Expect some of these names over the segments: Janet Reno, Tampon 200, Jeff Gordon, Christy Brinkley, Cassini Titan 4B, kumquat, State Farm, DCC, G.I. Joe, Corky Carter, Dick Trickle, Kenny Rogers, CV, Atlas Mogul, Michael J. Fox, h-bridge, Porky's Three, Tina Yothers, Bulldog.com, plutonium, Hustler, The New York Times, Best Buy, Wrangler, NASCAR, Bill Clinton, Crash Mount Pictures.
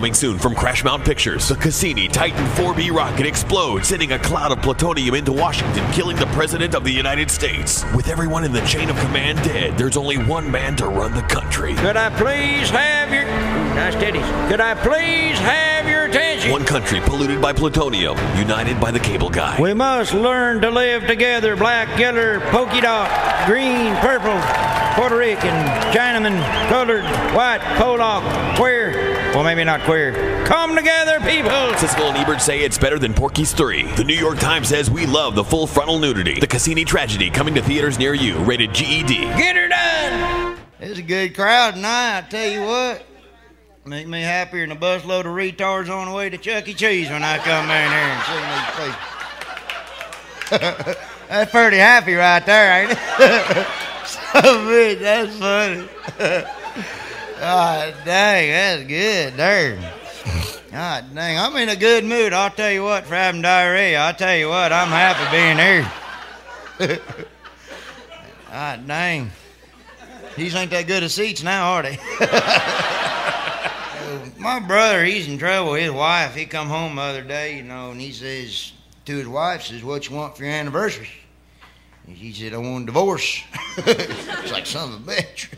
Coming soon from Crash Mount Pictures, the Cassini Titan 4B rocket explodes, sending a cloud of plutonium into Washington, killing the President of the United States. With everyone in the chain of command dead, there's only one man to run the country. Could I please have your... Nice titties. Could I please have your attention? One country polluted by plutonium, united by the cable guy. We must learn to live together, black, yellow, polka dot, green, purple, Puerto Rican, Chinaman, colored, white, Polack, queer. Well, maybe not queer. Come together, people! Siskel and Ebert say it's better than Porky's Three. The New York Times says we love the full frontal nudity. The Cassini Tragedy, coming to theaters near you. Rated GED. Get her done! It's a good crowd tonight, I tell you what. Make me happier than a busload of retards on the way to Chuck E. Cheese when I come in here and see these people. That's pretty happy right there, ain't it? So big, that's funny. God dang, that's good there. God dang, I'm in a good mood. I'll tell you what, for having diarrhea, I'll tell you what, I'm happy being here. God dang. These ain't that good of seats now, are they? My brother, he's in trouble. His wife, he come home the other day, you know, and he says to his wife, says, "What you want for your anniversary?" And she said, "I want a divorce." It's like, son of a bitch.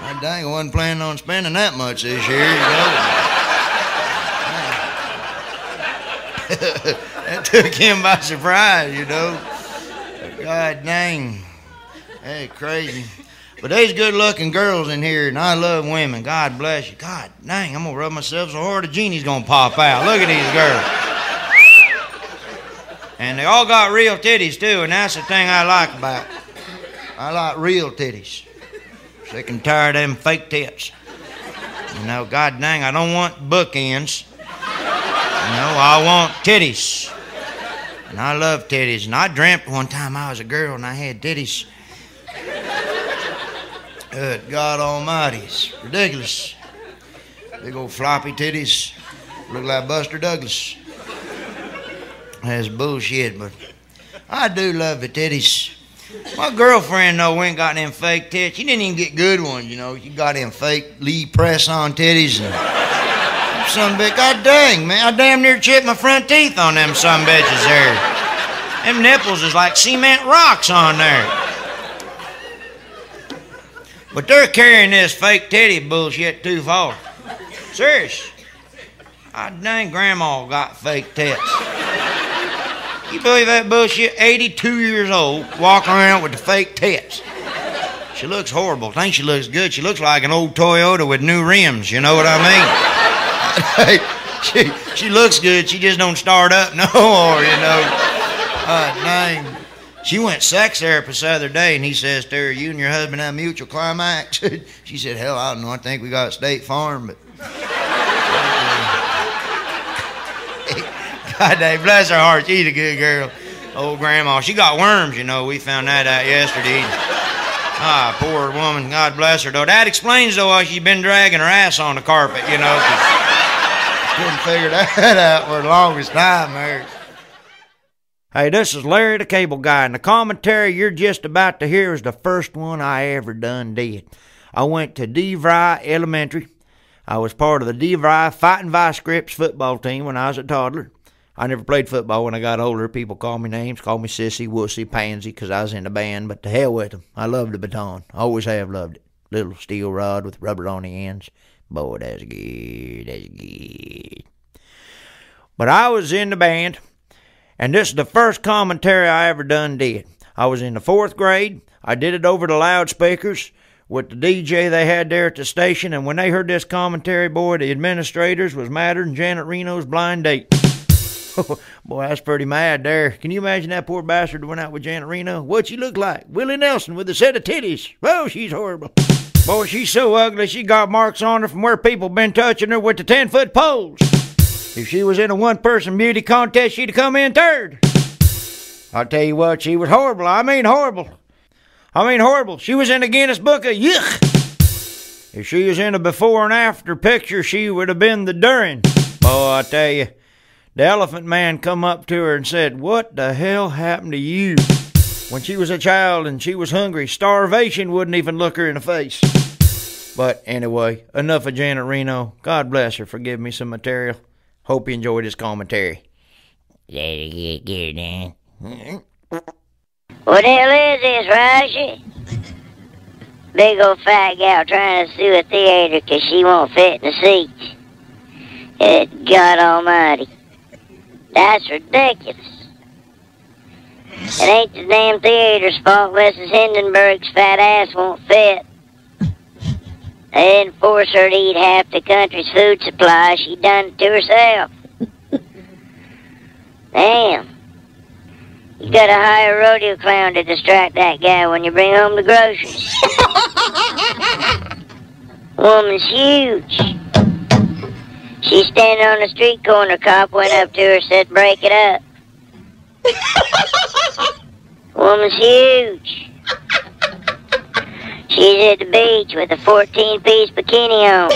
I dang, I wasn't planning on spending that much this year. You know? That took him by surprise, you know. God dang. That's crazy. But there's good-looking girls in here, and I love women. God bless you. God dang, I'm going to rub myself so hard a genie's going to pop out. Look at these girls. And they all got real titties, too, and that's the thing I like about it. I like real titties. Sick and tired of them fake tits. You know, God dang, I don't want bookends. You know, I want titties. And I love titties. And I dreamt one time I was a girl and I had titties. Good God almighty. It's ridiculous. Big old floppy titties. Look like Buster Douglas. That's bullshit, but I do love the titties. My girlfriend, though, we ain't got them fake tits. She didn't even get good ones, you know. She got them fake Lee Press-on titties and some bitch. God dang, man, I damn near chipped my front teeth on them sumbitches there. Them nipples is like cement rocks on there. But they're carrying this fake titty bullshit too far. Serious. I dang, Grandma got fake tits. You believe that bullshit? 82 years old, walking around with the fake tits. She looks horrible. Think she looks good. She looks like an old Toyota with new rims, you know what I mean? she looks good. She just don't start up no more, you know. Dang. She went sex therapist the other day, and he says to her, "You and your husband have mutual climax?" She said, "Hell, I don't know. I think we got State Farm, but..." God dang, bless her heart, she's a good girl. Old Grandma, she got worms, you know. We found that out yesterday. Ah, poor woman, God bless her, though. That explains, though, why she's been dragging her ass on the carpet, you know. Couldn't figure that out for the longest time there. Hey, this is Larry the Cable Guy, and the commentary you're just about to hear is the first one I ever done did. I went to D. Vry Elementary. I was part of the D. Vry Fighting Vice Grips football team when I was a toddler. I never played football when I got older. People called me names, called me sissy, wussy, pansy, because I was in the band, but to hell with them. I loved the baton. I always have loved it. Little steel rod with rubber on the ends. Boy, that's good. That's good. But I was in the band, and this is the first commentary I ever done did. I was in the 4th grade. I did it over the loudspeakers with the DJ they had there at the station, and when they heard this commentary, boy, the administrators was madder than Janet Reno's blind date. Boy, that's pretty mad there. Can you imagine that poor bastard went out with Janet Reno? What'd she look like? Willie Nelson with a set of titties. Oh, she's horrible. Boy, she's so ugly she got marks on her from where people been touching her with the 10-foot poles. If she was in a one-person beauty contest, she'd have come in 3rd. I'll tell you what, she was horrible. I mean horrible. I mean horrible. She was in the Guinness Book of Yuck. If she was in a before and after picture, she would have been the during. Boy, I tell you. The elephant man come up to her and said, "What the hell happened to you?" When she was a child and she was hungry, starvation wouldn't even look her in the face. But anyway, enough of Janet Reno. God bless her for giving me some material. Hope you enjoyed this commentary. What the hell is this, Roger? Big old fat gal trying to sue a theater because she won't fit in the seats. Good God almighty. That's ridiculous. It ain't the damn theater's fault Mrs. Hindenburg's fat ass won't fit. They didn't force her to eat half the country's food supply. She done it to herself. Damn. You gotta hire a rodeo clown to distract that guy when you bring home the groceries. Woman's huge. She's standing on the street corner. Cop went up to her and said, break it up. Woman's huge. She's at the beach with a 14-piece bikini on.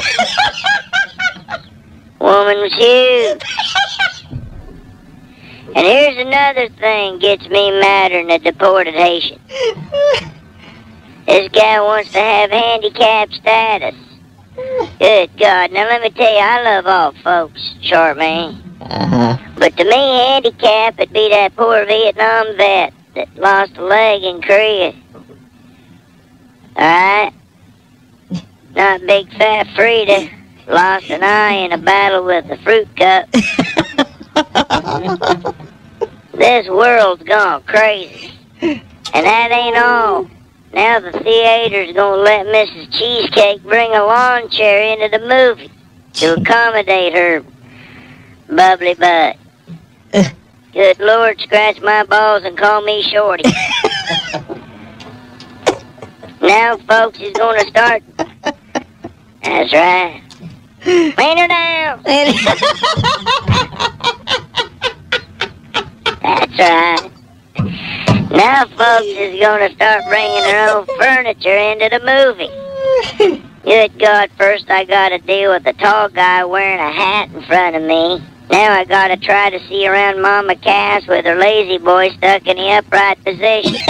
Woman was huge. And here's another thing gets me madder than a deported Haitian. This guy wants to have handicap status. Good God. Now let me tell you, I love all folks, short man. But to me, handicap would be that poor Vietnam vet that lost a leg in Korea. Alright? Not big fat Frida lost an eye in a battle with a fruit cup. This world's gone crazy. And that ain't all. Now the theater's gonna let Mrs. Cheesecake bring a lawn chair into the movie to accommodate her bubbly butt. Good Lord, scratch my balls and call me Shorty. Now, folks, is going to start. That's right. Clean her down. That's right. Now, folks, is going to start bringing their own furniture into the movie. Good God, first I got to deal with a tall guy wearing a hat in front of me. Now I got to try to see around Mama Cass with her lazy boy stuck in the upright position.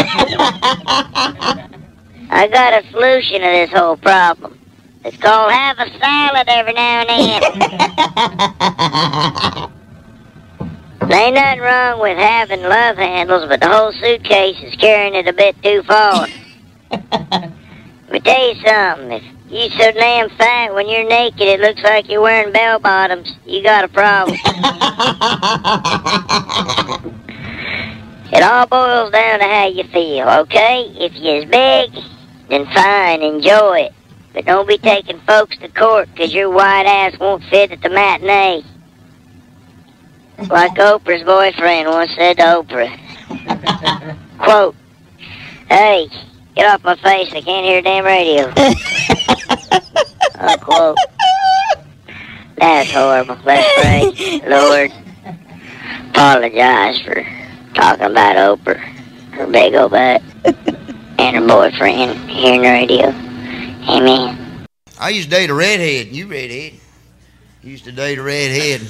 I got a solution to this whole problem. It's called have a salad every now and then. There ain't nothing wrong with having love handles, but the whole suitcase is carrying it a bit too far. But tell you something, if you so damn fat when you're naked it looks like you're wearing bell bottoms, you got a problem. It all boils down to how you feel, okay? If you're big, then fine, enjoy it. But don't be taking folks to court because your white ass won't fit at the matinee. Like Oprah's boyfriend once said to Oprah. Quote, hey, get off my face, I can't hear damn radio. Unquote. That's horrible. Let's pray. Lord, apologize for talking about Oprah, her big old butt, and her boyfriend here in the radio. Amen. I used to date a redhead. You redhead. Used to date a redhead.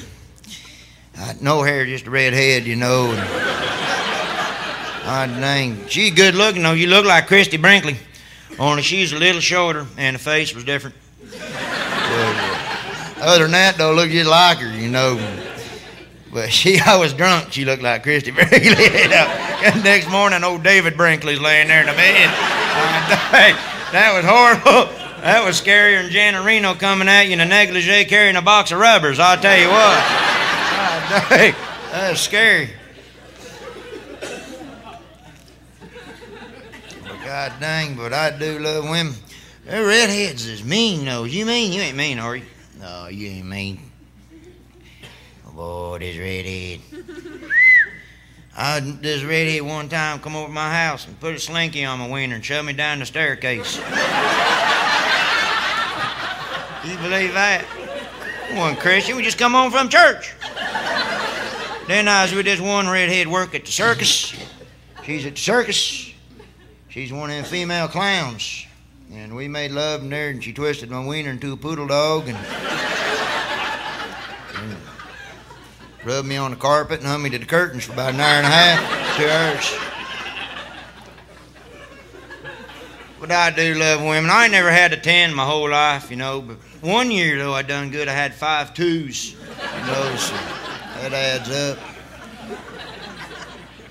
No hair, just a redhead, you know. God dang. She's good looking, though. You look like Christy Brinkley. Only she's a little shorter, and the face was different. But, other than that, though, look just like her, you know. But she, I was drunk. She looked like Christy Brinkley. The next morning, old David Brinkley's laying there in the bed. That was horrible. That was scarier than Janet Reno coming at you in a negligee carrying a box of rubbers, I'll tell you what. That was scary. Well, God dang, but I do love women. They're redheads is mean, though. You mean? You ain't mean, are you? No, you ain't mean. Boy, this redhead. This redhead one time come over to my house and put a slinky on my wiener and shoved me down the staircase. You believe that? I wasn't Christian. We just come home from church. Then I was with this one redhead work at the circus. She's at the circus. She's one of them female clowns. And we made love in there and she twisted my wiener into a poodle dog and rubbed me on the carpet and hung me to the curtains for about an hour and a half, 2 hours. But I do love women. I ain't never had a 10 my whole life, you know. But one year, though, I done good. I had 5 2s, you know, so that adds up.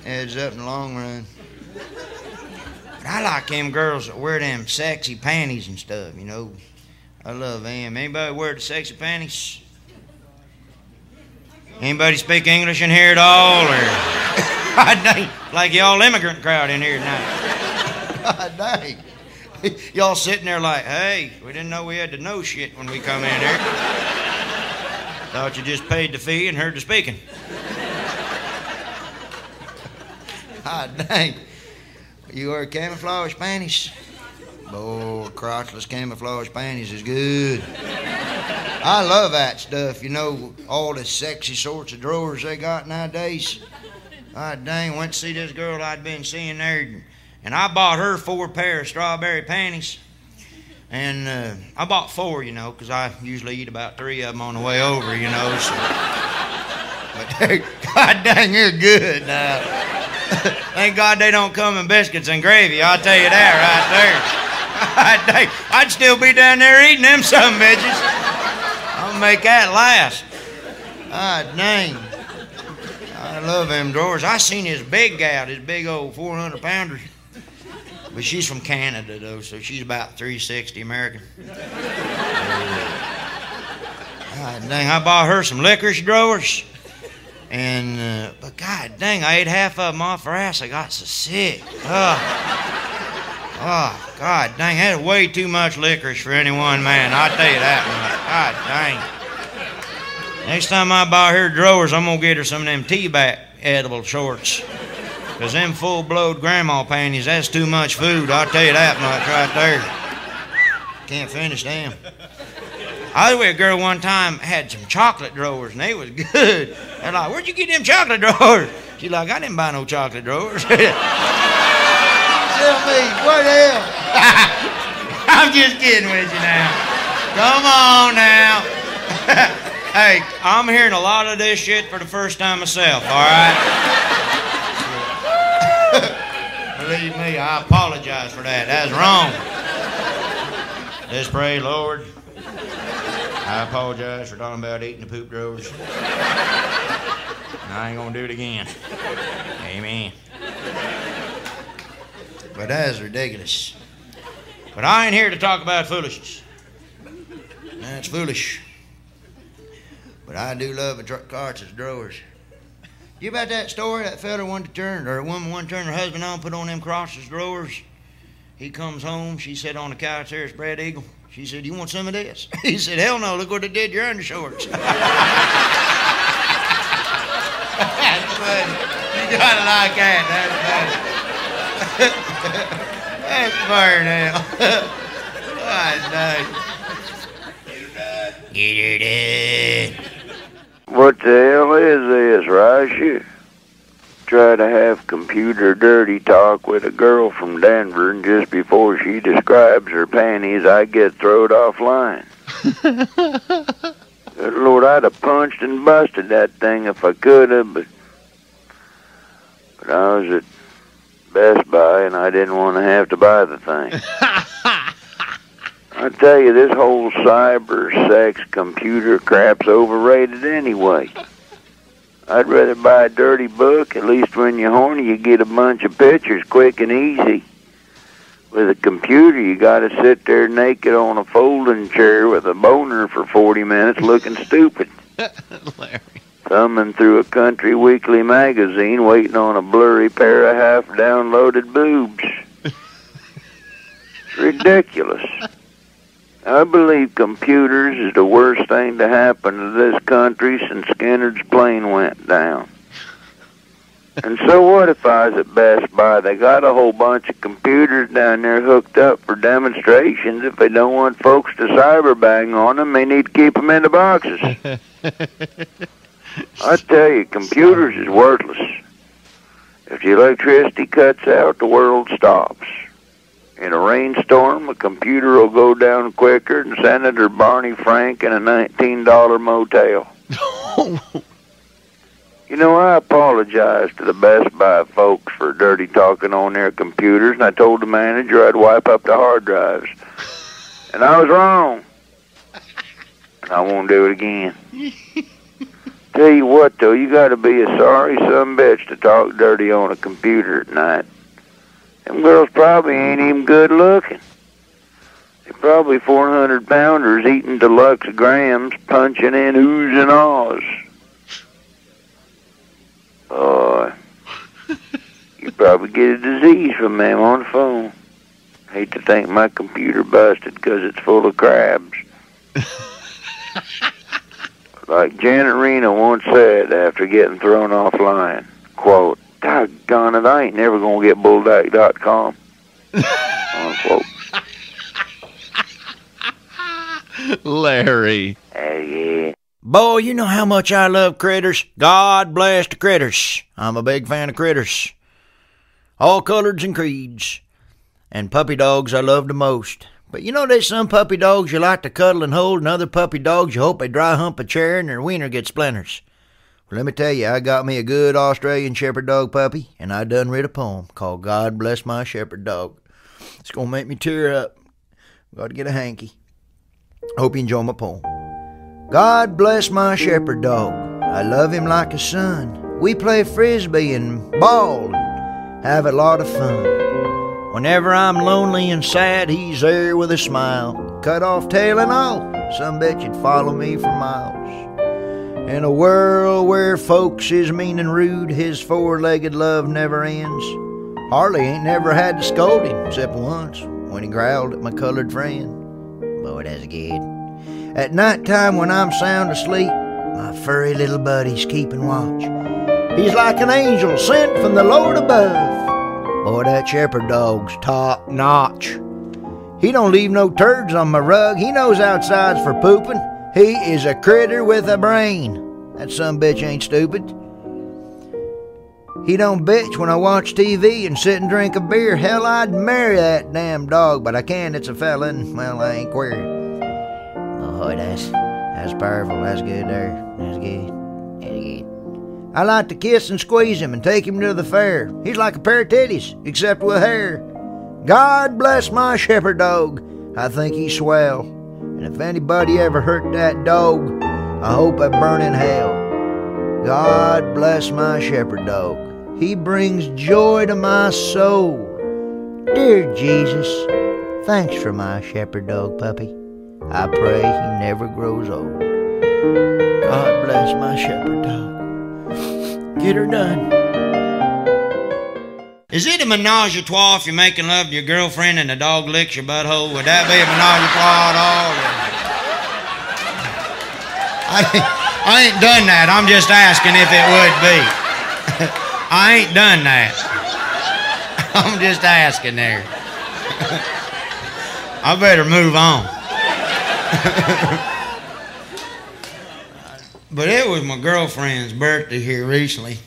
Adds up in the long run. But I like them girls that wear them sexy panties and stuff, you know. I love them. Anybody wear the sexy panties? Anybody speak English in here at all? Or... God dang, like y'all immigrant crowd in here tonight. God dang. Y'all sitting there like, hey, we didn't know we had to know shit when we come in here. Thought you just paid the fee and heard the speaking. God dang. You wear camouflage panties? Oh, crotchless camouflage panties is good. I love that stuff, you know, all the sexy sorts of drawers they got nowadays. I dang, went to see this girl I'd been seeing there, and I bought her 4 pair of strawberry panties. And I bought 4, you know, because I usually eat about 3 of them on the way over, you know. So. But God dang, they're good now. Thank God they don't come in biscuits and gravy, I'll tell you that right there. God dang, I'd still be down there eating them sumbitches. I'll make that last. God dang. I love them drawers. I seen this big gal, this big old 400-pounder. But she's from Canada, though, so she's about 360 American. God dang, I bought her some licorice drawers. And, but God dang, I ate half of them off her ass. I got so sick. Oh, God dang, that's way too much licorice for any one man. I'll tell you that much. God dang. Next time I buy her drawers, I'm going to get her some of them tea-back edible shorts. Because them full-blowed grandma panties, that's too much food. I'll tell you that much right there. Can't finish them. I was with a girl one time, had some chocolate drawers, and they was good. They're like, where'd you get them chocolate drawers? She's like, I didn't buy no chocolate drawers. Tell me, what the hell? I'm just kidding with you now. Come on now. Hey, I'm hearing a lot of this shit for the first time myself, all right? Believe me, I apologize for that. That's wrong. Just pray, Lord. I apologize for talking about eating the poop drawers. And I ain't gonna do it again. Amen. But that is ridiculous. But I ain't here to talk about foolishness. That's foolish. But I do love a cartridge drawers. You about that story? That fella wanted to turn, or a woman wanted to turn her husband on, put on them cartridge drawers. He comes home. She said on the couch, there's Brad Eagle. She said, you want some of this? He said, hell no, look what it did to your undershorts. That's funny. You gotta like that. That's funny. That's burn hell. God dang. Get it in. What the hell is this, Rasha? Try to have computer dirty talk with a girl from Denver, and just before she describes her panties, I get thrown offline. Lord, I'd have punched and busted that thing if I could have, but I was at Best Buy, and I didn't want to have to buy the thing. I tell you, this whole cyber sex computer crap's overrated anyway. I'd rather buy a dirty book. At least when you're horny, you get a bunch of pictures quick and easy. With a computer, you gotta sit there naked on a folding chair with a boner for 40 minutes looking stupid. Larry. Thumbing through a country weekly magazine waiting on a blurry pair of half-downloaded boobs. It's ridiculous. I believe computers is the worst thing to happen to this country since Skinner's plane went down. And so what if I was at Best Buy? They got a whole bunch of computers down there hooked up for demonstrations. If they don't want folks to cyberbang on them, they need to keep them in the boxes. I tell you, computers is worthless. If the electricity cuts out, the world stops. In a rainstorm, a computer will go down quicker than Senator Barney Frank in a $19 motel. You know, I apologize to the Best Buy folks for dirty talking on their computers, and I told the manager I'd wipe up the hard drives. And I was wrong. And I won't do it again. Tell you what, though, you got to be a sorry sumbitch to talk dirty on a computer at night. Them girls probably ain't even good looking. They're probably 400-pounders eating deluxe grams, punching in oohs and ahs. Boy, you probably get a disease from them on the phone. I hate to think my computer busted because it's full of crabs. Like Janet Reno once said after getting thrown offline, quote, "Doggone it, I ain't never going to get Bulldog.com." Unquote. Larry. Hey, yeah. Boy, you know how much I love critters. God bless the critters. I'm a big fan of critters. All colors and creeds. And puppy dogs I love the most. But you know there's some puppy dogs you like to cuddle and hold, and other puppy dogs you hope they dry hump a chair and their wiener gets splinters. Well, let me tell you, I got me a good Australian Shepherd Dog puppy, and I done read a poem called God Bless My Shepherd Dog. It's going to make me tear up. Got to get a hanky. Hope you enjoy my poem. God bless my shepherd dog, I love him like a son. We play frisbee and ball and have a lot of fun. Whenever I'm lonely and sad, he's there with a smile. Cut off tail and all, some bet you'd follow me for miles. In a world where folks is mean and rude, his four-legged love never ends. Harley ain't never had to scold him, except once, when he growled at my colored friend. Boy, that's good. At nighttime when I'm sound asleep, my furry little buddy's keeping watch. He's like an angel sent from the Lord above. Boy, that shepherd dog's top notch. He don't leave no turds on my rug. He knows outside's for pooping. He is a critter with a brain. That sumbitch ain't stupid. He don't bitch when I watch TV and sit and drink a beer. Hell, I'd marry that damn dog, but I can't. It's a felon. Well, I ain't queer. Boy, that's powerful. That's good there. That's good. That's good. I like to kiss and squeeze him and take him to the fair. He's like a pair of titties, except with hair. God bless my shepherd dog. I think he's swell. And if anybody ever hurt that dog, I hope I burn in hell. God bless my shepherd dog. He brings joy to my soul. Dear Jesus, thanks for my shepherd dog puppy. I pray he never grows old. God bless my shepherd dog. Get her done. Is it a menage a trois if you're making love to your girlfriend and the dog licks your butthole? Would that be a menage a trois at all? I ain't done that. I'm just asking if it would be. I ain't done that. I'm just asking there. I better move on. But it was my girlfriend's birthday here recently,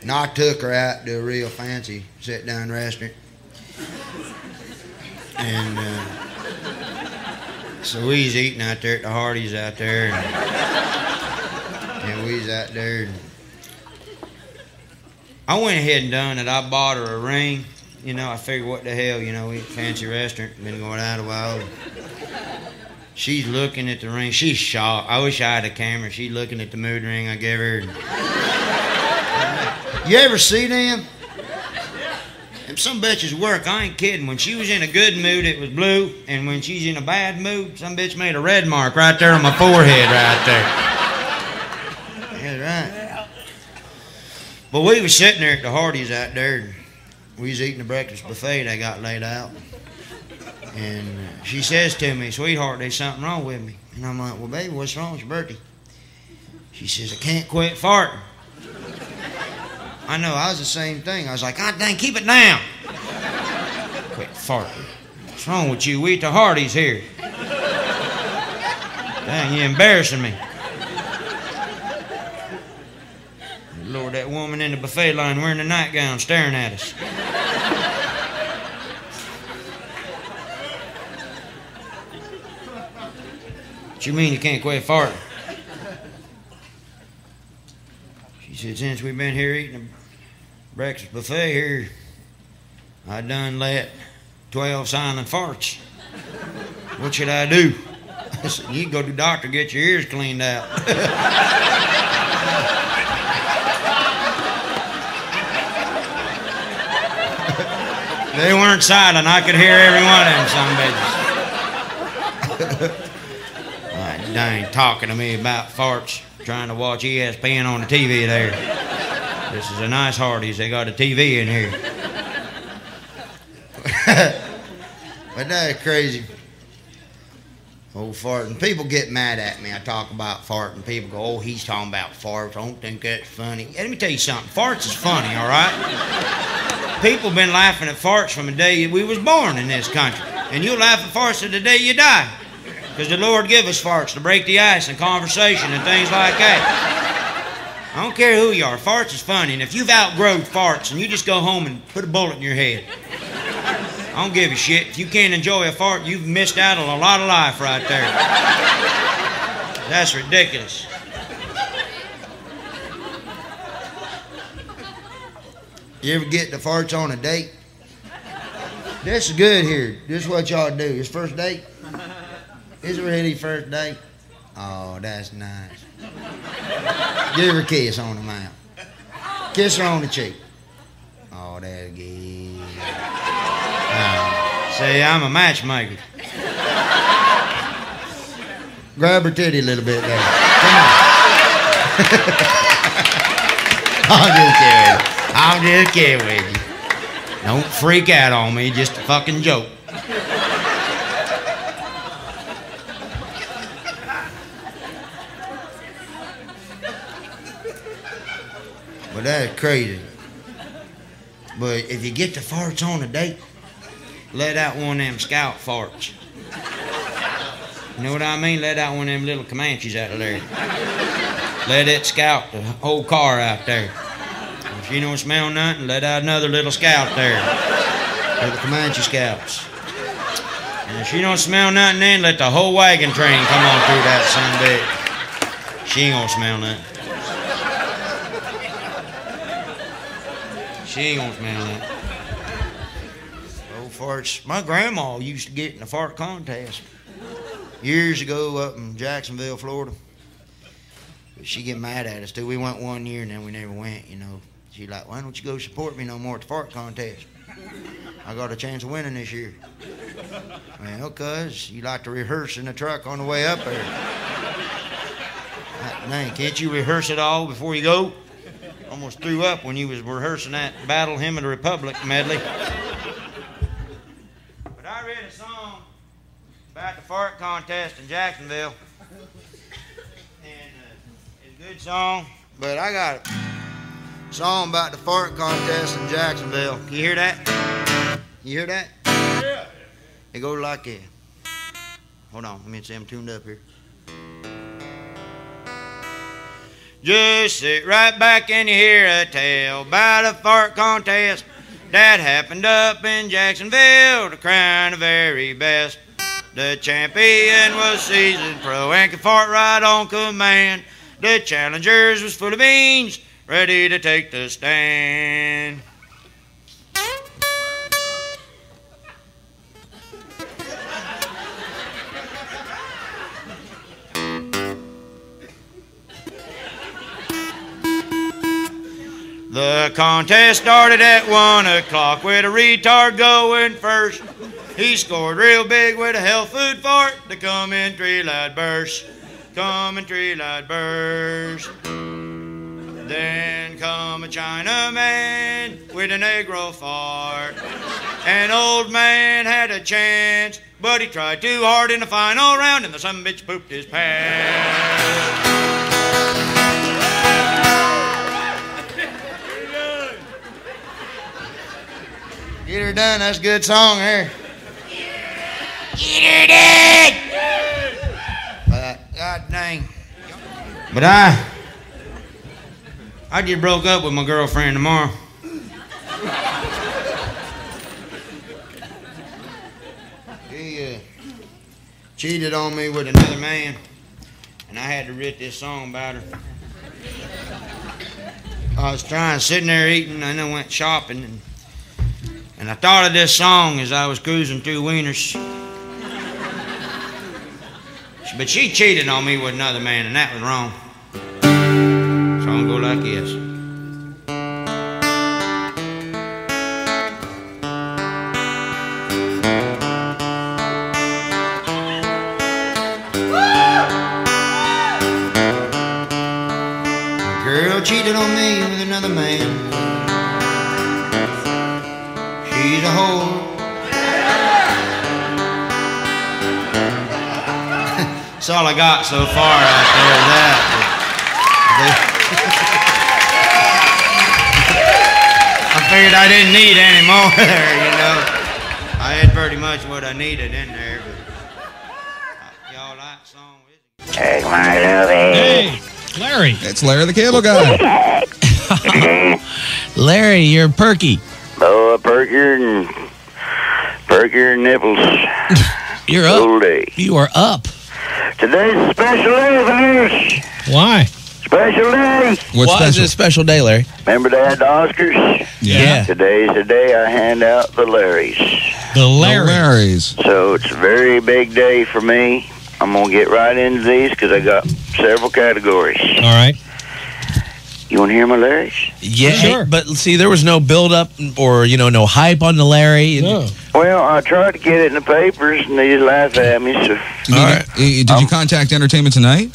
and I took her out to a real fancy sit-down restaurant, and so we was eating out there at the Hardee's out there, and we was out there, and I went ahead and done it. I bought her a ring. You know, I figured what the hell, you know, we eat fancy restaurant, been going out a while. She's looking at the ring. She's shocked. I wish I had a camera. She's looking at the mood ring I gave her. You ever see them? Them some bitches work. I ain't kidding. When she was in a good mood, it was blue. And when she's in a bad mood, some bitch made a red mark right there on my forehead right there. That's right. But we was sitting there at the Hardee's out there. We was eating the breakfast buffet they got laid out. And she says to me, "Sweetheart, there's something wrong with me." And I'm like, "Well, baby, what's wrong? It's your birthday." She says, "I can't quit farting." I know, I was the same thing. I was like, "God dang, keep it down." Quit farting. What's wrong with you? We at the Hardee's here. Dang, you're embarrassing me. Lord, that woman in the buffet line wearing a nightgown staring at us. "What you mean you can't quit farting?" She He said, since we've been here eating a breakfast buffet here, I done let 12 silent farts. What should I do? I said, you can go to the doctor, get your ears cleaned out. They weren't silent. I could hear every one of them sumbitches. They ain't talking to me about farts, trying to watch ESPN on the TV there. This is a nice Hardee's. They got a TV in here. But that's crazy. Old farting. People get mad at me. I talk about farting. People go, oh, he's talking about farts. I don't think that's funny. Let me tell you something. Farts is funny, all right? People been laughing at farts from the day we was born in this country. And you'll laugh at farts to the day you die. Because the Lord give us farts to break the ice in conversation and things like that. I don't care who you are. Farts is funny. And if you've outgrown farts and you just go home and put a bullet in your head, I don't give a shit. If you can't enjoy a fart, you've missed out on a lot of life right there. That's ridiculous. You ever get the farts on a date? This is good here. This is what y'all do. It's first date? Is it really first date? Oh, that's nice. Give her a kiss on the mouth. Kiss her on the cheek. Oh, that's good. See, I'm a matchmaker. Grab her titty a little bit there. Come on. I'm just kidding with you. Don't freak out on me, just a fucking joke. But that's crazy. But if you get the farts on a date, let out one of them scout farts. You know what I mean? Let out one of them little Comanches out of there. Let it scout the whole car out there. If you don't smell nothing, let out another little scout there. Little Comanche scouts. And if you don't smell nothing then, let the whole wagon train come on through that son of a bitch. She ain't gonna smell nothing. She ain't gonna smell nothing. Farts. My grandma used to get in a fart contest years ago up in Jacksonville, Florida. But she get mad at us too. We went one year and then we never went, you know. She like, why don't you go support me no more at the fart contest? I got a chance of winning this year. Well, cuz you like to rehearse in the truck on the way up there. Man, can't you rehearse it all before you go? Almost threw up when you was rehearsing that Battle Hymn of the Republic medley. I read a song about the fart contest in Jacksonville, and it's a good song, but I got a song about the fart contest in Jacksonville. Can you hear that? You hear that? Yeah. It goes like this. Hold on, let me see, I'm tuned up here. Just sit right back and you hear a tale about a fart contest that happened up in Jacksonville, to crown the very best. The champion was seasoned pro and could fart right on command. The challengers was full of beans, ready to take the stand. The contest started at 1 o'clock with a retard going first. He scored real big with a health food fart, the coming tree light burst. Coming tree light burst. Then come a Chinaman with a Negro fart. An old man had a chance, but he tried too hard in the final round and the son of a bitch pooped his pants. Get her done, that's a good song there. Get her done! God dang. But I just broke up with my girlfriend tomorrow. She cheated on me with another man, and I had to write this song about her. I was sitting there eating, and I went shopping, and I thought of this song as I was cruising through Wieners. But she cheated on me with another man, and that was wrong. So I'm gonna go like this. Woo! Girl cheated on me with another man. She's a hoe. That's all I got so far out there, I figured I didn't need any more there, you know. I had pretty much what I needed in there, but y'all like song with me. Take my loving. Hey, Larry. It's Larry the Cable Guy. Larry, you're perky. Oh, perkier than nipples. You're up. All day. You are up. Today's a special day, folks. Why? Special day. Why is it a special day, Larry? Remember they had the Oscars? Yeah. Today's the day I hand out the Larrys. The Larrys. So it's a very big day for me. I'm going to get right into these because I got several categories. All right. You want to hear my Larrys? Yeah, sure. But see, there was no build-up or, you know, no hype on the Larry. No. Well, I tried to get it in the papers, and they just laughed at me. So. All right. Did you contact Entertainment Tonight?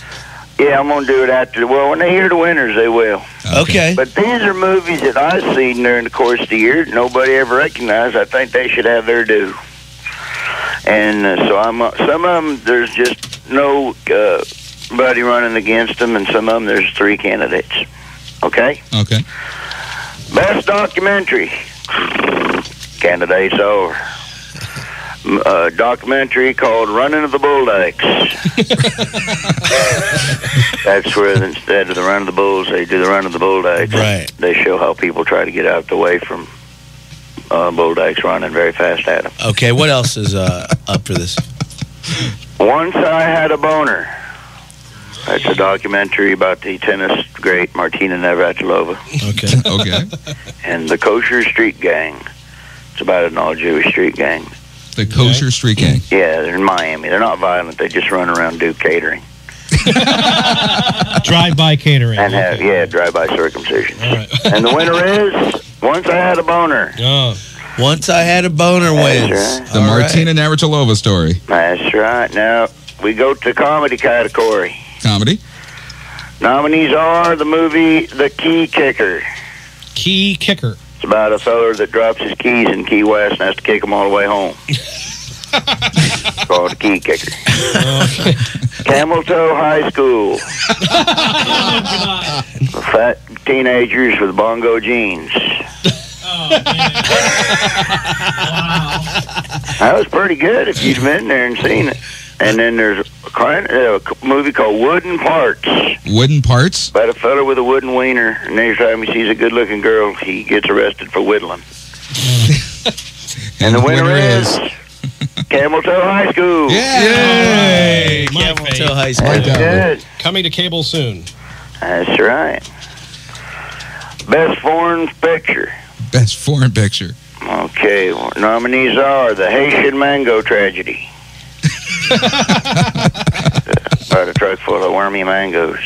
Yeah, I'm going to do it after. Well, when they hear the winners, they will. Okay. But these are movies that I've seen during the course of the year nobody ever recognized. I think they should have their due. And some of them, there's just nobody running against them, and some of them, there's three candidates. Okay? Okay. Best documentary. Candidates over. A documentary called Running of the Bulldogs. That's where instead of the run of the bulls, they do the run of the bulldogs. Right. They show how people try to get out the way from bulldogs running very fast at them. Okay, what else is up for this? Once I Had a Boner. It's a documentary about the tennis great Martina Navratilova. Okay. And the Kosher Street Gang. It's about an all-Jewish street gang. The Kosher Street Gang. Yeah, they're in Miami. They're not violent. They just run around and do catering. Drive-by catering. And have, yeah, drive-by circumcisions. All right. And the winner is Once I Had a Boner. Oh. Once I Had a Boner wins. Right. The Martina Navratilova story. That's right. Now, we go to comedy category. Comedy. Nominees are the movie The Key Kicker. Key Kicker. It's about a fella that drops his keys in Key West and has to kick them all the way home. It's called The Key Kicker. Okay. Camel Toe High School. Fat teenagers with bongo jeans. Oh, man. Wow. That was pretty good if you'd been there and seen it. And then there's a movie called Wooden Parts. Wooden Parts? About a fella with a wooden wiener. And next time he sees a good-looking girl, he gets arrested for whittling. And the winner is Camel Toe High School. Yay! Camel Toe High School. That's good. Coming to cable soon. That's right. Best Foreign Picture. Best Foreign Picture. Okay. Well, nominees are The Haitian Mango Tragedy. About a truck full of wormy mangoes.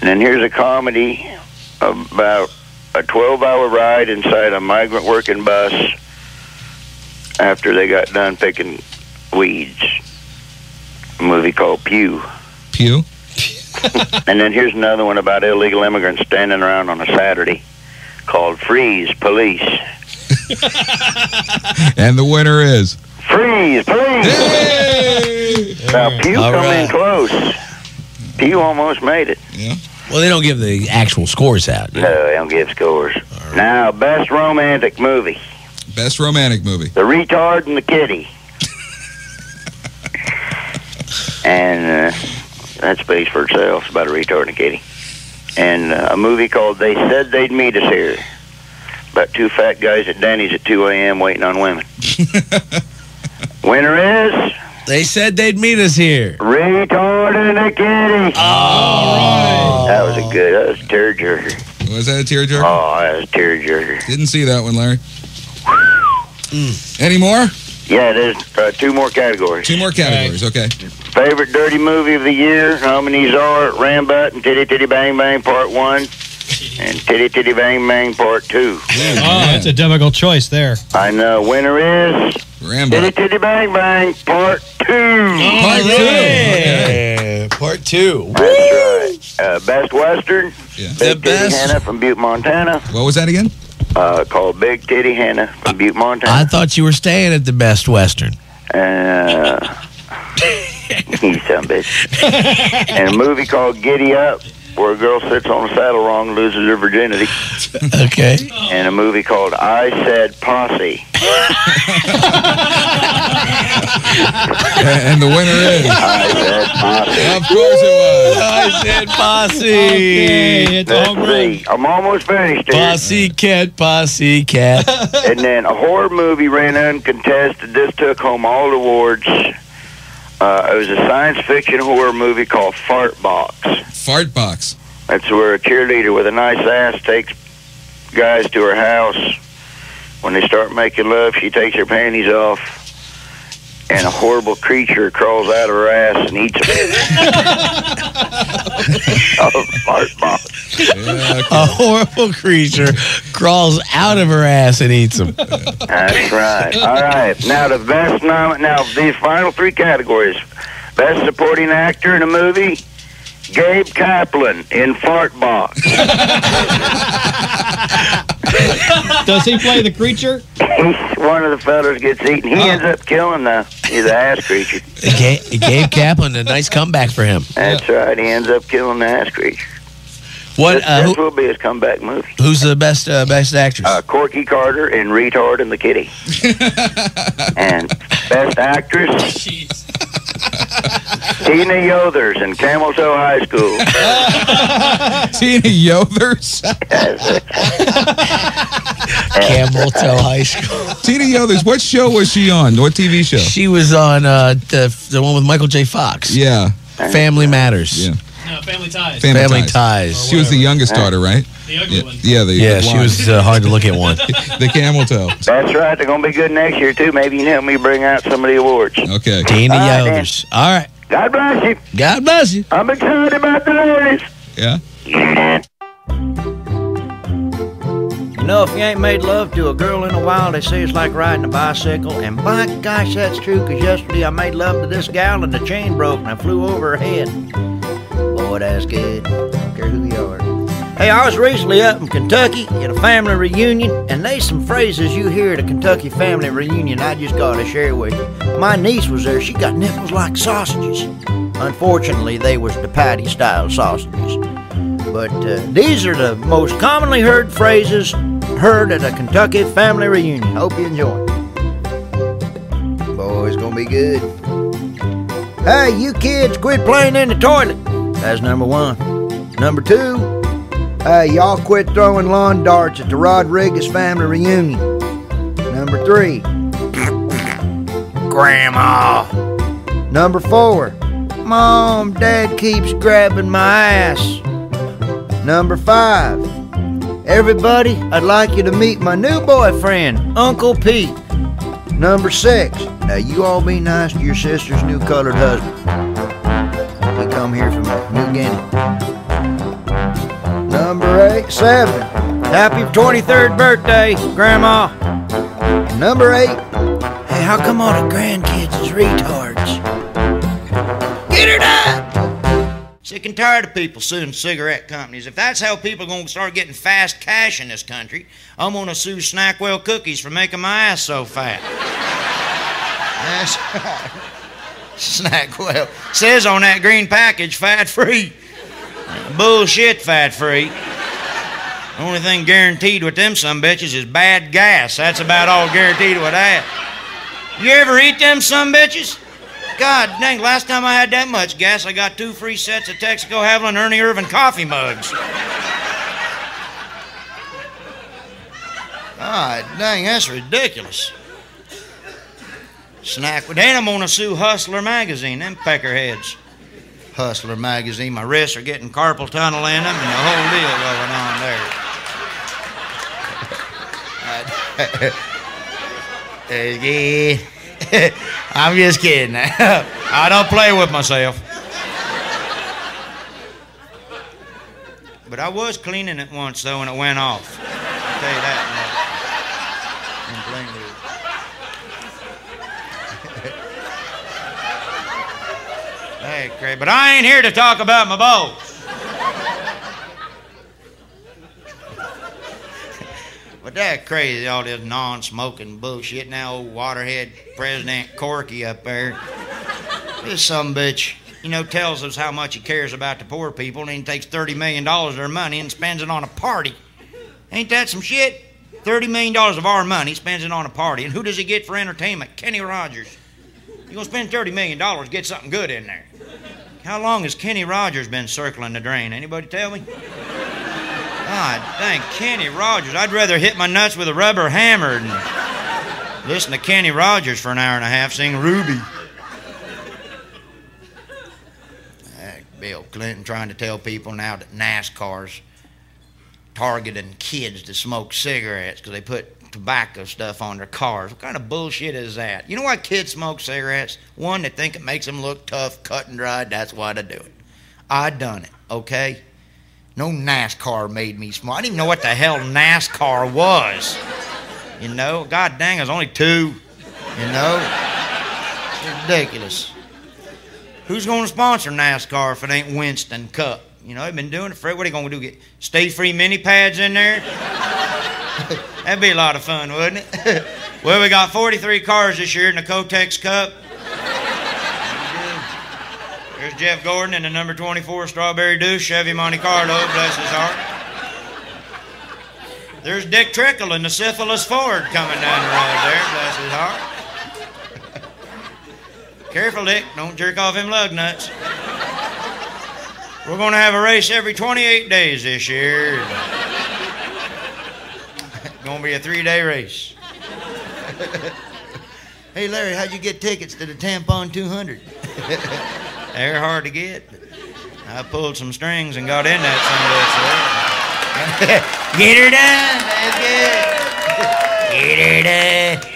And then here's a comedy about a 12-hour ride inside a migrant working bus after they got done picking weeds. A movie called Pew. Pew? And then here's another one about illegal immigrants standing around on a Saturday called Freeze Police. And the winner is... Freeze, please. Hey! Now, Pew come in close. Pew almost made it. Yeah. Well, they don't give the actual scores out. No, they don't give scores. Right. Now, best romantic movie. Best romantic movie. The Retard and the Kitty. And that speaks for itself. It's about a retard and a kitty. And a movie called They Said They'd Meet Us Here. About two fat guys at Denny's at 2 a.m. waiting on women. Winner is... They Said They'd Meet Us Here. Retard and a Kitty. Oh. That was a good... That was a tearjerker. Was that a tearjerker? Oh, that was a tearjerker. Didn't see that one, Larry. Any more? Yeah, there's two more categories. Two more categories, okay. Favorite dirty movie of the year. Nominees are Rambutt and Titty Titty Bang Bang Part 1 and Titty Titty Bang Bang Part 2. Yeah, oh, that's a difficult choice there. I know. Winner is Rambutt. Titty Titty Bang Bang Part 2. Oh, Part 2. Okay. Part 2. That's right. Best Western. Yeah. The Best. Hannah from Butte, Montana. What was that again? Called Big Titty Hannah from Butte, Montana. I thought you were staying at the Best Western. He's some bitch. And a movie called Giddy Up, where a girl sits on a saddle wrong and loses her virginity. Okay. And a movie called I Said Posse. And the winner is I Said Posse. Of course it was. I Said Posse. Okay, let's see. I'm almost finished here. Posse Cat, Posse Cat. And then a horror movie ran uncontested. This took home all the awards. It was a science fiction horror movie called Fart Box. Fart Box. That's where a cheerleader with a nice ass takes guys to her house. When they start making love, she takes her panties off, and a horrible creature crawls out of her ass and eats her. Fart Box. Yeah, okay. A horrible creature crawls out of her ass and eats them. That's right. All right. Now the best. Now these final three categories: best supporting actor in a movie, Gabe Kaplan in Fart Box. Does he play the creature? One of the fellas gets eaten. He ends up killing the ass creature. Gabe Kaplan, a nice comeback for him. That's right. He ends up killing the ass creature. This will be his comeback movie. Who's the best actress? Corky Carter in Retard and the Kitty. And best actress? Jeez. Tina Yothers in Camel Toe High School. Tina Yothers? Camel Toe High School. Tina Yothers, what show was she on? What TV show? She was on the one with Michael J. Fox. Yeah. Family Matters. Yeah. No, Family Ties. Family Ties. She was the youngest daughter, right? The ugly one. Yeah, she was hard to look at one. The camel toe. That's right. They're going to be good next year, too. Maybe you can help me bring out some of the awards. Okay. Tina Yothers. All right. God bless you. God bless you. I'm excited about the ladies. Yeah? Yeah. You know, if you ain't made love to a girl in a while, they say it's like riding a bicycle. And by gosh, that's true, because yesterday I made love to this gal and the chain broke and I flew over her head. Boy, that's good. I don't care who you are. Hey, I was recently up in Kentucky at a family reunion, and there's some phrases you hear at a Kentucky family reunion I just got to share with you. My niece was there. She got nipples like sausages. Unfortunately, they was the patty-style sausages. But these are the most commonly heard phrases heard at a Kentucky family reunion. Hope you enjoy. Boy, it's going to be good. Hey, you kids, quit playing in the toilet. That's number one. Number two. Y'all quit throwing lawn darts at the Rodriguez family reunion. Number three. Grandma. Number four. Mom, Dad keeps grabbing my ass. Number five. Everybody, I'd like you to meet my new boyfriend, Uncle Pete. Number six. Now you all be nice to your sister's new colored husband. He come here from New Guinea. Number eight, seven. Happy 23rd birthday, Grandma. Number eight. Hey, how come all the grandkids is retards? Get her done! Sick and tired of people suing cigarette companies. If that's how people are going to start getting fast cash in this country, I'm going to sue Snackwell cookies for making my ass so fat. That's right. Snackwell. Says on that green package, fat-free. Bullshit, fat-free. The only thing guaranteed with them sumbitches is bad gas. That's about all guaranteed with that. You ever eat them sumbitches? God dang, last time I had that much gas, I got 2 free sets of Texaco Haviland Ernie Irvin coffee mugs. God dang, that's ridiculous. Snack. Then I'm going to sue Hustler magazine, them peckerheads. Hustler magazine. My wrists are getting carpal tunnel in them, and the whole deal going on there. I'm just kidding. I don't play with myself. But I was cleaning it once, though, and it went off. I'll tell you that. Hey, Craig, but I ain't here to talk about my balls. But that crazy, all this non-smoking bullshit. Now old waterhead President Corky up there, this sumbitch, you know, tells us how much he cares about the poor people, and he takes $30 million of their money and spends it on a party. Ain't that some shit? $30 million of our money, spends it on a party. And who does he get for entertainment? Kenny Rogers. You're going to spend $30 million, get something good in there. How long has Kenny Rogers been circling the drain? Anybody tell me? God dang, Kenny Rogers. I'd rather hit my nuts with a rubber hammer than listen to Kenny Rogers for an hour and a half sing Ruby. Bill Clinton trying to tell people now that NASCAR's targeting kids to smoke cigarettes because they put tobacco stuff on their cars. What kind of bullshit is that? You know why kids smoke cigarettes? One, they think it makes them look tough, cut and dried. That's why they do it. I done it, okay? No NASCAR made me smoke. I didn't even know what the hell NASCAR was. You know? God dang, there's only two. You know? It's ridiculous. Who's going to sponsor NASCAR if it ain't Winston Cup? You know, they've been doing it for, what are they going to do, get stay-free mini pads in there? That'd be a lot of fun, wouldn't it? Well, we got 43 cars this year in the Kotex Cup. There's Jeff Gordon in the number 24 Strawberry Deuce Chevy Monte Carlo, bless his heart. There's Dick Trickle in the Syphilis Ford coming down the road there, bless his heart. Careful, Dick. Don't jerk off him lug nuts. We're going to have a race every 28 days this year. It's going to be a 3-day race. Hey, Larry, how'd you get tickets to the Tampon 200? They're hard to get. I pulled some strings and got in that Sunday. Get her done. That's good. Get her done.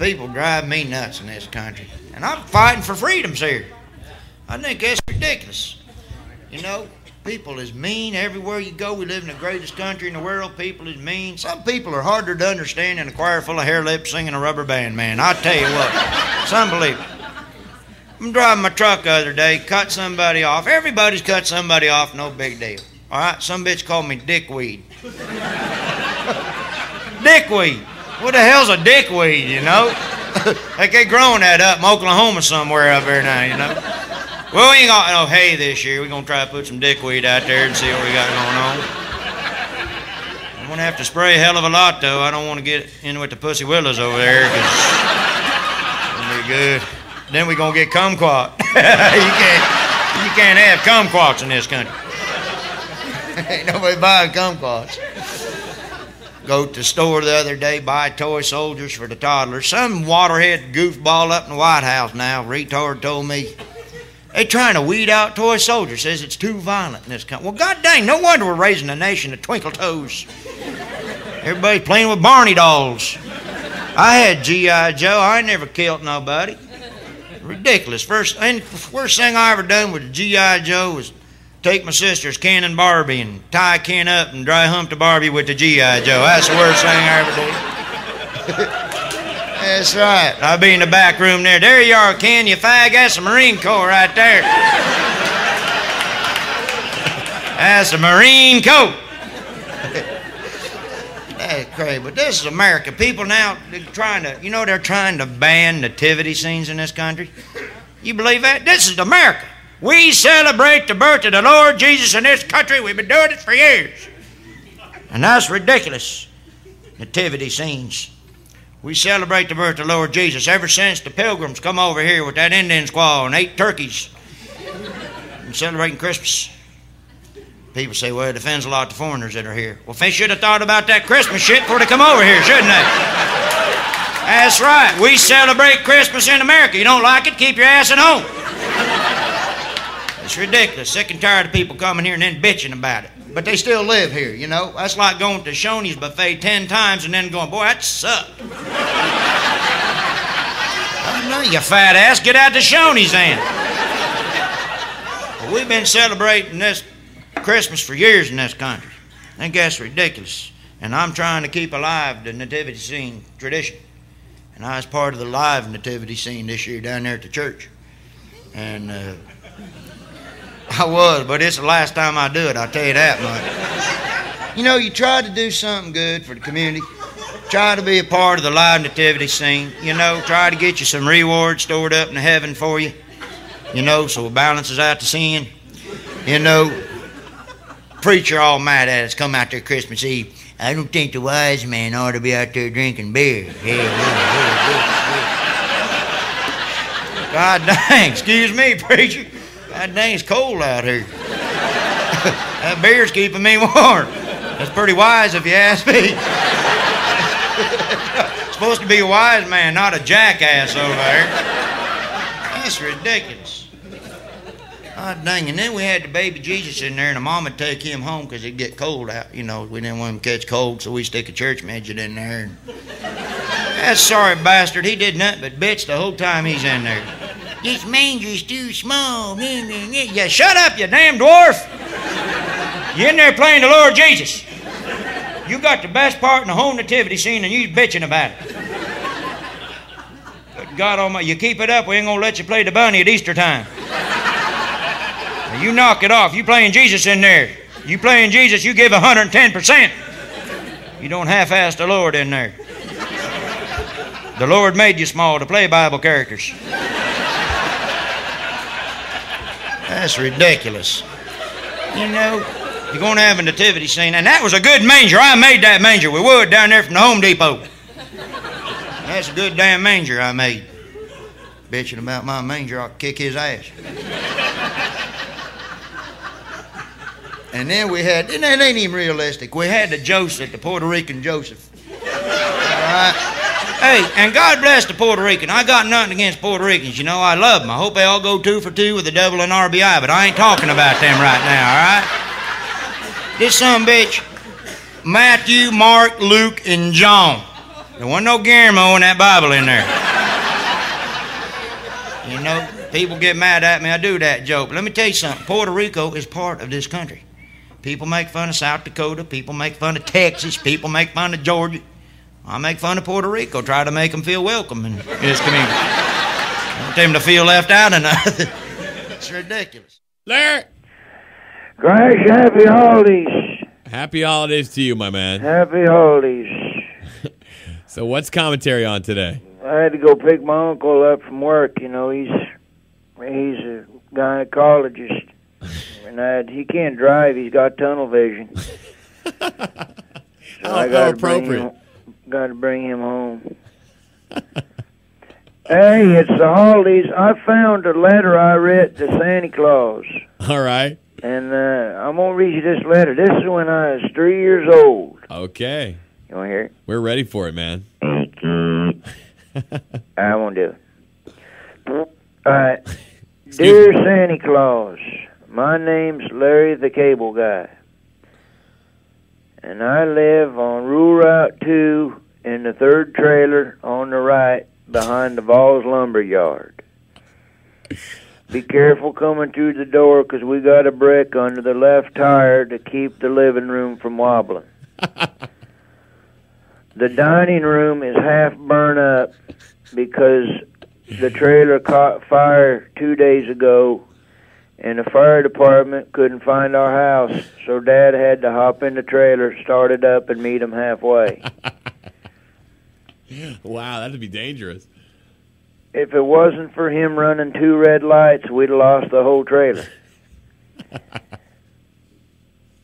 People drive me nuts in this country, and I'm fighting for freedoms here. I think that's ridiculous. You know, people is mean everywhere you go. We live in the greatest country in the world. People is mean. Some people are harder to understand than a choir full of hair lips singing a rubber band, man. I'll tell you what, it's unbelievable. I'm driving my truck the other day, cut somebody off. Everybody's cut somebody off, no big deal. All right, some bitch called me dickweed. Dickweed. What the hell's a dickweed, you know? Like they growing that up in Oklahoma somewhere up there now, you know? Well, we ain't got no hay this year. We're going to try to put some dickweed out there and see what we got going on. I'm going to have to spray a hell of a lot, though. I don't want to get in with the pussy willows over there, because it's going to be good. Then we're going to get kumquat. You can't have kumquats in this country. Ain't nobody buying kumquats. Go to the store the other day, buy toy soldiers for the toddlers. Some waterhead goofball up in the White House now, retard, told me they trying to weed out toy soldiers. Says it's too violent in this country. Well, god dang, no wonder we're raising a nation of twinkle toes. Everybody's playing with Barney dolls. I had G.I. Joe. I ain't never killed nobody. Ridiculous. First thing I ever done with G.I. Joe was take my sister's Ken and Barbie and tie Ken up and dry hump the Barbie with the G.I. Joe. That's the worst thing I ever did. That's right. I'll be in the back room there. There you are, Ken, you fag. That's the Marine Corps right there. That's the Marine Corps. That's crazy. But this is America. People now, they're trying to ban nativity scenes in this country. You believe that? This is America. We celebrate the birth of the Lord Jesus in this country. We've been doing it for years. And that's ridiculous. Nativity scenes. We celebrate the birth of the Lord Jesus ever since the pilgrims come over here with that Indian squaw and ate turkeys and celebrating Christmas. People say, well, it offends a lot of foreigners that are here. Well, they should have thought about that Christmas shit before they come over here, shouldn't they? That's right. We celebrate Christmas in America. You don't like it? Keep your ass at home. It's ridiculous. Sick and tired of people coming here and then bitching about it. But they still live here, you know. That's like going to Shoney's buffet 10 times and then going, boy, that sucked. I know, you fat ass. Get out to Shoney's then. Well, we've been celebrating this Christmas for years in this country. I think that's ridiculous. And I'm trying to keep alive the nativity scene tradition. And I was part of the live nativity scene this year down there at the church. And I was, but it's the last time I do it, I'll tell you that much. You know, you try to do something good for the community. Try to be a part of the live nativity scene. You know, try to get you some rewards stored up in heaven for you. You know, so it balances out the sin. You know, preacher all mad at us come out there Christmas Eve. I don't think the wise man ought to be out there drinking beer. Yeah. God dang, excuse me, preacher. God dang, it's cold out here. That beer's keeping me warm. That's pretty wise if you ask me. Supposed to be a wise man, not a jackass over there. That's ridiculous. God dang, and then we had the baby Jesus in there, and the mama would take him home because it'd get cold out. You know, we didn't want him to catch cold, so we stick a church midget in there. And that sorry bastard, he did nothing but bitch the whole time he's in there. This manger's too small. Yeah, shut up, you damn dwarf. You in there playing the Lord Jesus. You got the best part in the whole nativity scene, and you bitching about it. But God almighty, you keep it up, we ain't gonna let you play the bunny at Easter time. You knock it off. You playing Jesus in there. You playing Jesus, you give 110%. You don't half-ass the Lord in there. The Lord made you small to play Bible characters. That's ridiculous. You know, you're going to have a nativity scene. And that was a good manger. I made that manger with wood down there from the Home Depot. That's a good damn manger I made. Bitching about my manger, I'll kick his ass. And then we had, and that ain't even realistic, we had the Joseph, the Puerto Rican Joseph. All right. Hey, and God bless the Puerto Rican. I got nothing against Puerto Ricans, you know. I love them. I hope they all go 2 for 2 with the double and RBI, but I ain't talking about them right now, all right? This sumbitch, Matthew, Mark, Luke, and John. There wasn't no Guillermo in that Bible in there. You know, people get mad at me. I do that joke. But let me tell you something. Puerto Rico is part of this country. People make fun of South Dakota. People make fun of Texas. People make fun of Georgia. I make fun of Puerto Rico, try to make them feel welcome in this community. I want them to feel left out or nothing. It's ridiculous. Larry! Crash, happy holidays. Happy holidays to you, my man. Happy holidays. So what's commentary on today? I had to go pick my uncle up from work. You know, he's a gynecologist. And he can't drive. He's got tunnel vision. How appropriate. Got to bring him home. Hey, it's the holidays. I found a letter I read to Santa Claus. All right. And I'm going to read you this letter. This is when I was 3 years old. Okay. You want to hear it? We're ready for it, man. I won't do it. All right. Dear Santa Claus, my name's Larry the Cable Guy. And I live on Rural Route 2 in the 3rd trailer on the right behind the Vols Lumber Yard. Be careful coming through the door because we got a brick under the left tire to keep the living room from wobbling. The dining room is half burnt up because the trailer caught fire 2 days ago. And the fire department couldn't find our house, so Dad had to hop in the trailer, start it up, and meet him halfway. Wow, that'd be dangerous. If it wasn't for him running 2 red lights, we'd have lost the whole trailer.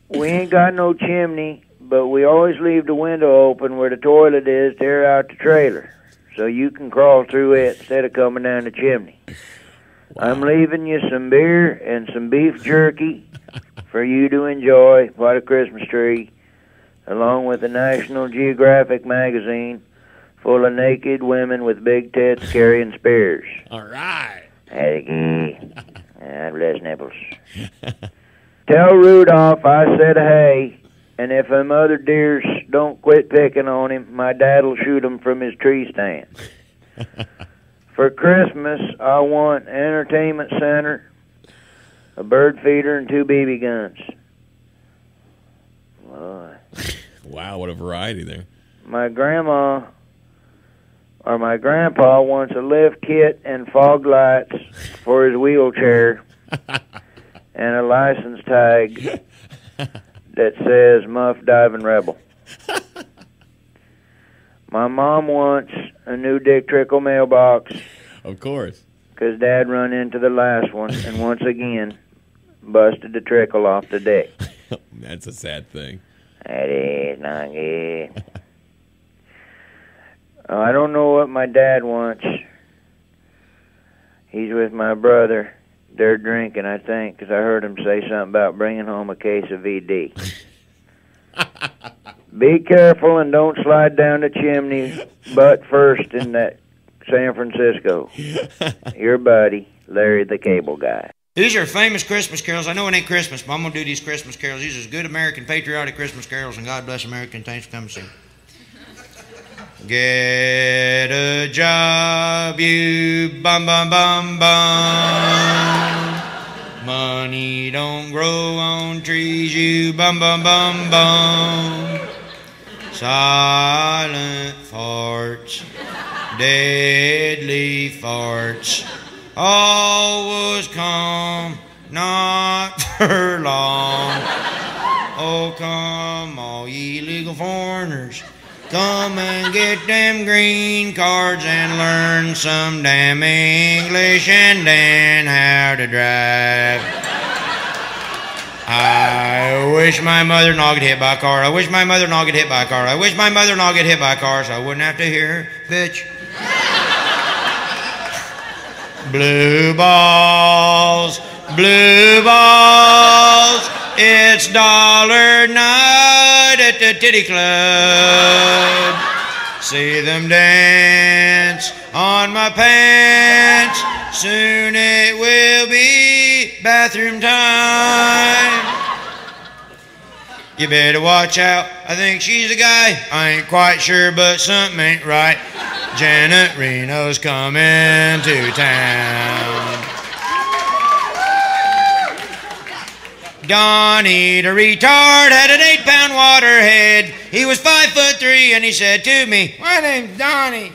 We ain't got no chimney, but we always leave the window open where the toilet is to air out the trailer, so you can crawl through it instead of coming down the chimney. Wow. I'm leaving you some beer and some beef jerky for you to enjoy by the Christmas tree, along with a National Geographic magazine full of naked women with big tits carrying spears. All right. Hey, Yeah, Les nipples. Tell Rudolph I said hey, and if them other deers don't quit picking on him, my dad'll shoot him from his tree stand. For Christmas, I want an entertainment center, a bird feeder, and 2 BB guns. Boy. Wow, what a variety there. My grandpa wants a lift kit and fog lights for his wheelchair and a license tag that says Muff Diving Rebel. My mom wants a new Dick Trickle mailbox. Of course. Because Dad run into the last one and once again busted the trickle off the deck. That's a sad thing. That is not good. I don't know what my dad wants. He's with my brother. They're drinking, I think, because I heard him say something about bringing home a case of VD. Be careful and don't slide down the chimney butt first in that San Francisco. Your buddy, Larry the Cable Guy. These are famous Christmas carols. I know it ain't Christmas, but I'm going to do these Christmas carols. These are good American patriotic Christmas carols, and God bless America, and thanks for coming to see me. Get a job, you bum bum bum bum. Money don't grow on trees, you bum bum bum bum. Silent farts, deadly farts. All was calm, not for long. Oh, come all ye legal foreigners. Come and get them green cards and learn some damn English and then how to drive. I wish my mother and all get hit by a car. I wish my mother and all get hit by a car. I wish my mother and all get hit by a car so I wouldn't have to hear her, bitch. Blue balls, blue balls. It's dollar night at the Titty Club. See them dance on my pants. Soon it will be bathroom time. You better watch out. I think she's a guy. I ain't quite sure, but something ain't right. Janet Reno's coming to town. Donnie the retard had an 8-pound waterhead. He was 5'3" and he said to me, "My name's Donnie."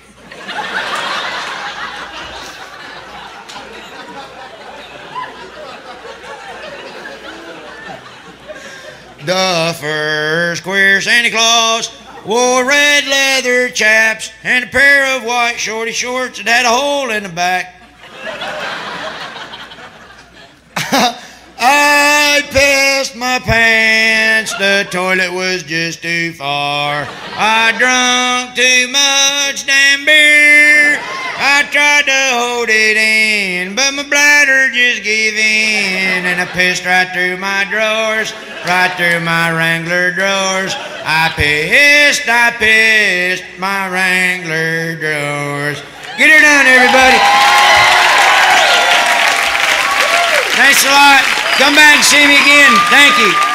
The first queer Santa Claus wore red leather chaps and a pair of white shorty shorts that had a hole in the back. I pissed my pants, the toilet was just too far. I drank too much damn beer. I tried to hold it in, but my bladder just gave in. And I pissed right through my drawers, right through my Wrangler drawers. I pissed my Wrangler drawers. Get her done, everybody. Thanks a lot. Come back and see me again. Thank you.